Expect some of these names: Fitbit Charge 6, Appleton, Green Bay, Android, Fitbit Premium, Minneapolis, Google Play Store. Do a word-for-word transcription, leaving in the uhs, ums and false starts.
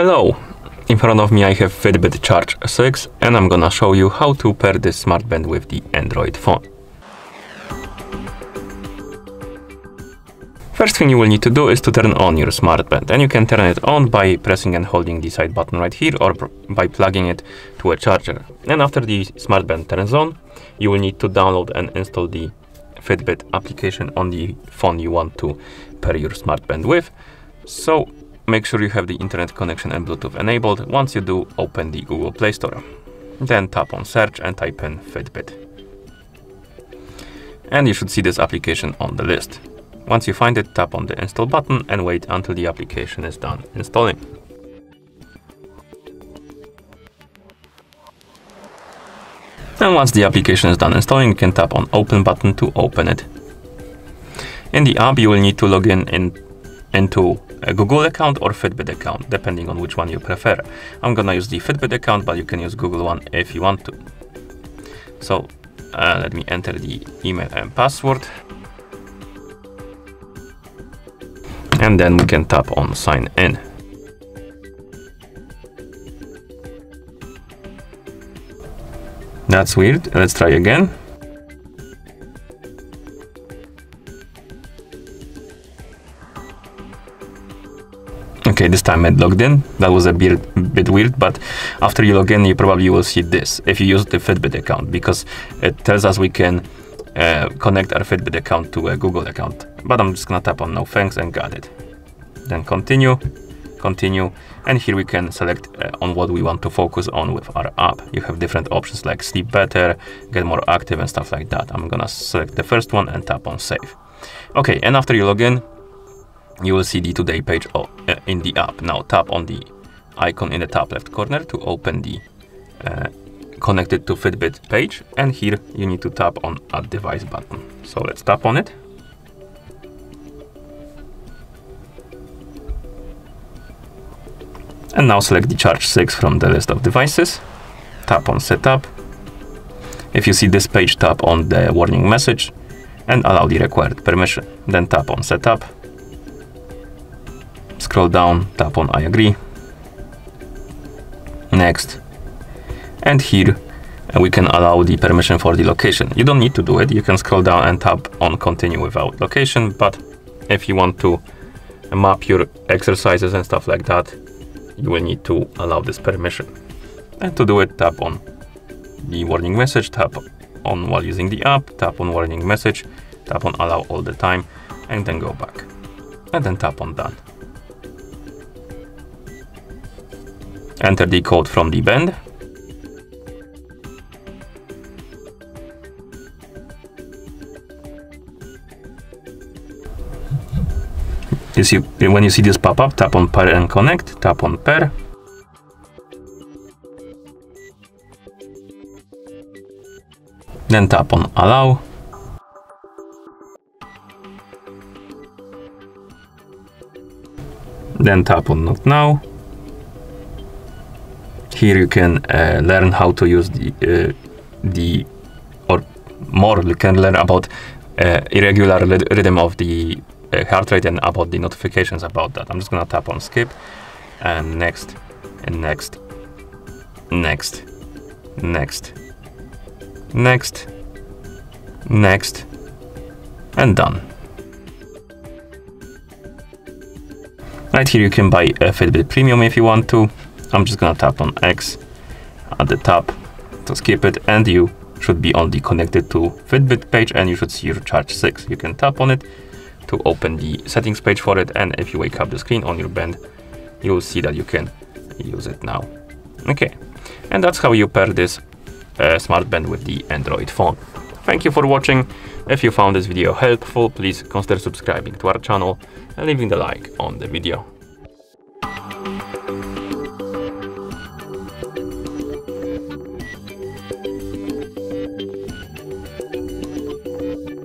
Hello! In front of me I have Fitbit Charge six and I'm gonna show you how to pair this smart band with the Android phone. First thing you will need to do is to turn on your smart band, and you can turn it on by pressing and holding the side button right here or by plugging it to a charger. And after the smart band turns on, you will need to download and install the Fitbit application on the phone you want to pair your smart band with. So make sure you have the internet connection and Bluetooth enabled. Once you do, open the Google Play Store. Then tap on search and type in Fitbit. And you should see this application on the list. Once you find it, tap on the install button and wait until the application is done installing. And once the application is done installing, you can tap on open button to open it. In the app, you will need to log in, in into a Google account or Fitbit account, depending on which one you prefer. I'm gonna use the Fitbit account, but you can use Google one if you want to. So uh, let me enter the email and password. And then we can tap on sign in. That's weird, let's try again. Okay, this time it logged in. That was a bit, bit weird, but after you log in, you probably will see this if you use the Fitbit account, because it tells us we can uh, connect our Fitbit account to a Google account. But I'm just gonna tap on no thanks and got it. Then continue, continue, and here we can select uh, on what we want to focus on with our app. You have different options like sleep better, get more active and stuff like that. I'm gonna select the first one and tap on save. Okay, and after you log in, you will see the today page in the app. Now tap on the icon in the top left corner to open the uh, connected to Fitbit page, and here you need to tap on add device button. So let's tap on it. And now select the Charge six from the list of devices, tap on setup. If you see this page, tap on the warning message and allow the required permission. Then tap on setup. Scroll down, tap on I agree, next, and here we can allow the permission for the location. You don't need to do it, you can scroll down and tap on continue without location, but if you want to map your exercises and stuff like that, you will need to allow this permission. And to do it, tap on the warning message, tap on while using the app, tap on warning message, tap on allow all the time, and then go back, and then tap on done. Enter the code from the band. You see, when you see this pop up, tap on pair and connect, tap on pair. Then tap on allow. Then tap on not now. Here you can uh, learn how to use the, uh, the or more, you can learn about uh, irregular rhythm of the uh, heart rate and about the notifications about that. I'm just gonna tap on skip and next, and next, next, next, next, next, and done. Right here you can buy a Fitbit Premium if you want to. I'm just gonna tap on X at the top to skip it, and you should be on the connected to Fitbit page, and you should see your Charge six. You can tap on it to open the settings page for it, and if you wake up the screen on your band, you will see that you can use it now. Okay, and that's how you pair this uh, smart band with the Android phone. Thank you for watching. If you found this video helpful, please consider subscribing to our channel and leaving the like on the video.